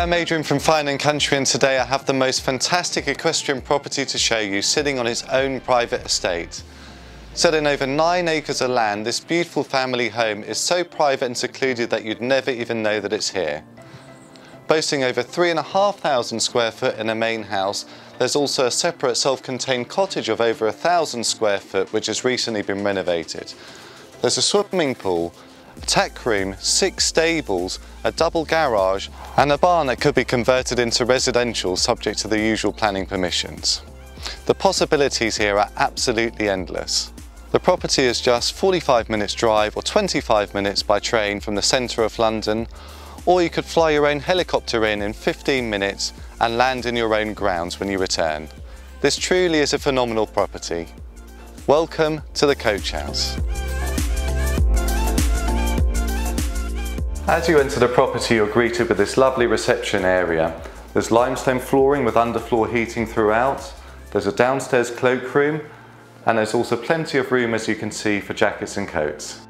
I'm Adrian from Fine and Country, and today I have the most fantastic equestrian property to show you, sitting on its own private estate. Set in over 9 acres of land, this beautiful family home is so private and secluded that you'd never even know that it's here. Boasting over 3,500 square foot in a main house, there's also a separate self-contained cottage of over 1,000 square foot which has recently been renovated. There's a swimming pool, a tech room, 6 stables, a double garage and a barn that could be converted into residential subject to the usual planning permissions. The possibilities here are absolutely endless. The property is just 45 minutes drive or 25 minutes by train from the centre of London, or you could fly your own helicopter in 15 minutes and land in your own grounds when you return. This truly is a phenomenal property. Welcome to the Coach House. As you enter the property, you're greeted with this lovely reception area. There's limestone flooring with underfloor heating throughout. There's a downstairs cloakroom, and there's also plenty of room, as you can see, for jackets and coats.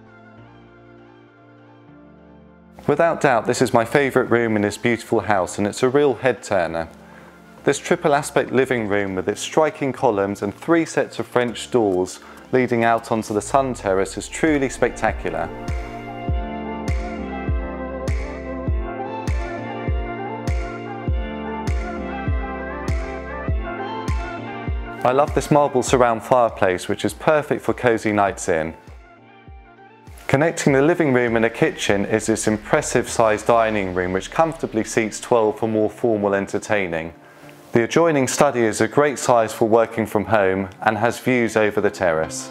Without doubt, this is my favourite room in this beautiful house, and it's a real head turner. This triple aspect living room with its striking columns and 3 sets of French doors leading out onto the sun terrace is truly spectacular. I love this marble surround fireplace, which is perfect for cosy nights in. Connecting the living room and the kitchen is this impressive sized dining room, which comfortably seats 12 for more formal entertaining. The adjoining study is a great size for working from home and has views over the terrace.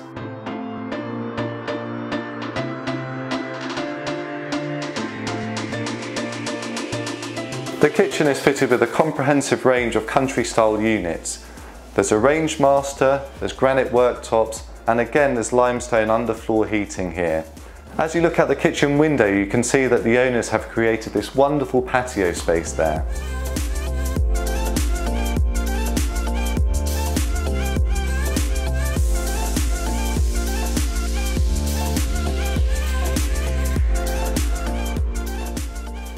The kitchen is fitted with a comprehensive range of country style units. There's a Range Master, there's granite worktops, and again there's limestone underfloor heating here. As you look out the kitchen window, you can see that the owners have created this wonderful patio space there.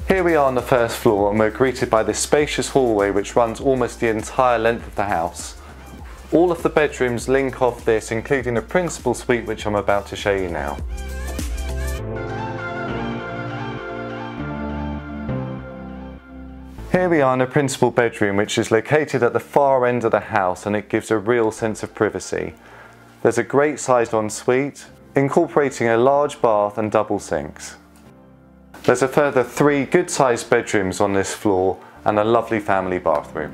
Here we are on the first floor, and we're greeted by this spacious hallway which runs almost the entire length of the house. All of the bedrooms link off this, including the principal suite, which I'm about to show you now. Here we are in the principal bedroom, which is located at the far end of the house, and it gives a real sense of privacy. There's a great sized ensuite, incorporating a large bath and double sinks. There's a further 3 good sized bedrooms on this floor and a lovely family bathroom.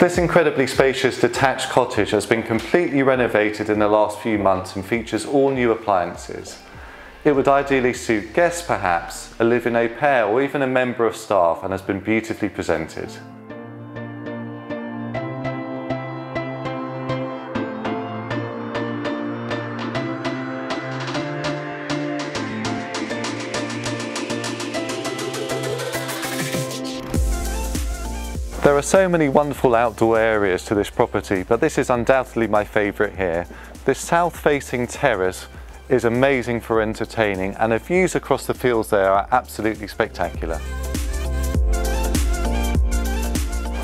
This incredibly spacious detached cottage has been completely renovated in the last few months and features all new appliances. It would ideally suit guests perhaps, a live-in au pair or even a member of staff, and has been beautifully presented. There are so many wonderful outdoor areas to this property, but this is undoubtedly my favourite here. This south-facing terrace is amazing for entertaining, and the views across the fields there are absolutely spectacular.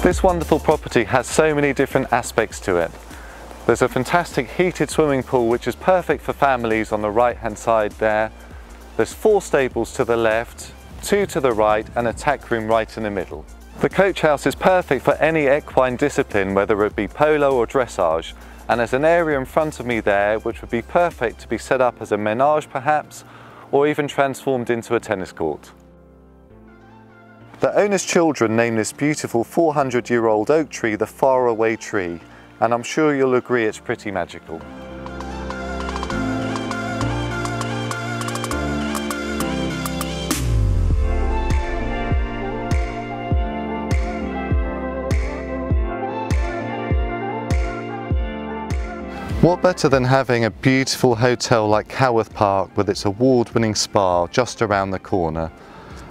This wonderful property has so many different aspects to it. There's a fantastic heated swimming pool which is perfect for families on the right-hand side there. There's 4 stables to the left, 2 to the right, and a tack room right in the middle. The Coach House is perfect for any equine discipline, whether it be polo or dressage, and there's an area in front of me there which would be perfect to be set up as a menage perhaps, or even transformed into a tennis court. The owner's children named this beautiful 400-year-old oak tree the Faraway Tree, and I'm sure you'll agree it's pretty magical. What better than having a beautiful hotel like Coworth Park with its award-winning spa just around the corner?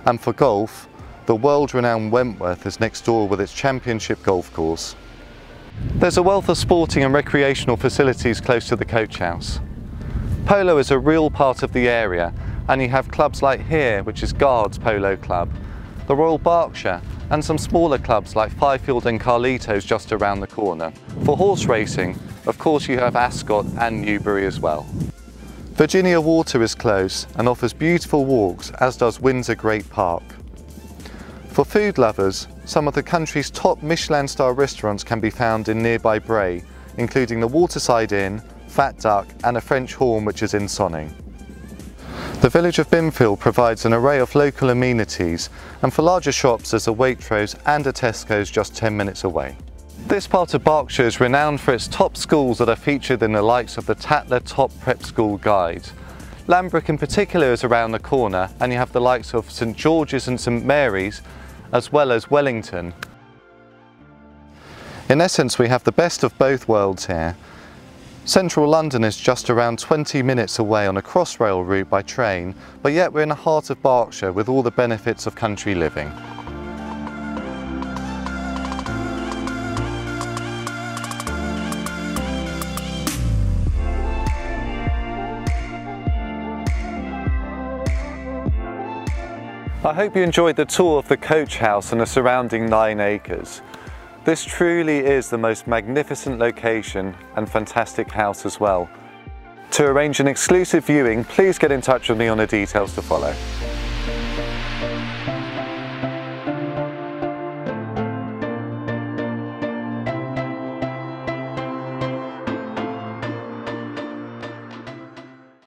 And for golf, the world-renowned Wentworth is next door with its championship golf course. There's a wealth of sporting and recreational facilities close to the Coach House. Polo is a real part of the area, and you have clubs like here, which is Guards Polo Club, the Royal Berkshire, and some smaller clubs like Fifield and Carlitos just around the corner. For horse racing, of course, you have Ascot and Newbury as well. Virginia Water is close and offers beautiful walks, as does Windsor Great Park. For food lovers, some of the country's top Michelin star restaurants can be found in nearby Bray, including the Waterside Inn, Fat Duck and a French Horn, which is in Sonning. The village of Binfield provides an array of local amenities, and for larger shops there's a Waitrose and a Tesco's just 10 minutes away. This part of Berkshire is renowned for its top schools that are featured in the likes of the Tatler Top Prep School Guide. Lambrook in particular is around the corner, and you have the likes of St George's and St Mary's, as well as Wellington. In essence, we have the best of both worlds here. Central London is just around 20 minutes away on a Crossrail route by train, but yet we're in the heart of Berkshire with all the benefits of country living. I hope you enjoyed the tour of the Coach House and the surrounding 9 acres. This truly is the most magnificent location and fantastic house as well. To arrange an exclusive viewing, please get in touch with me on the details to follow.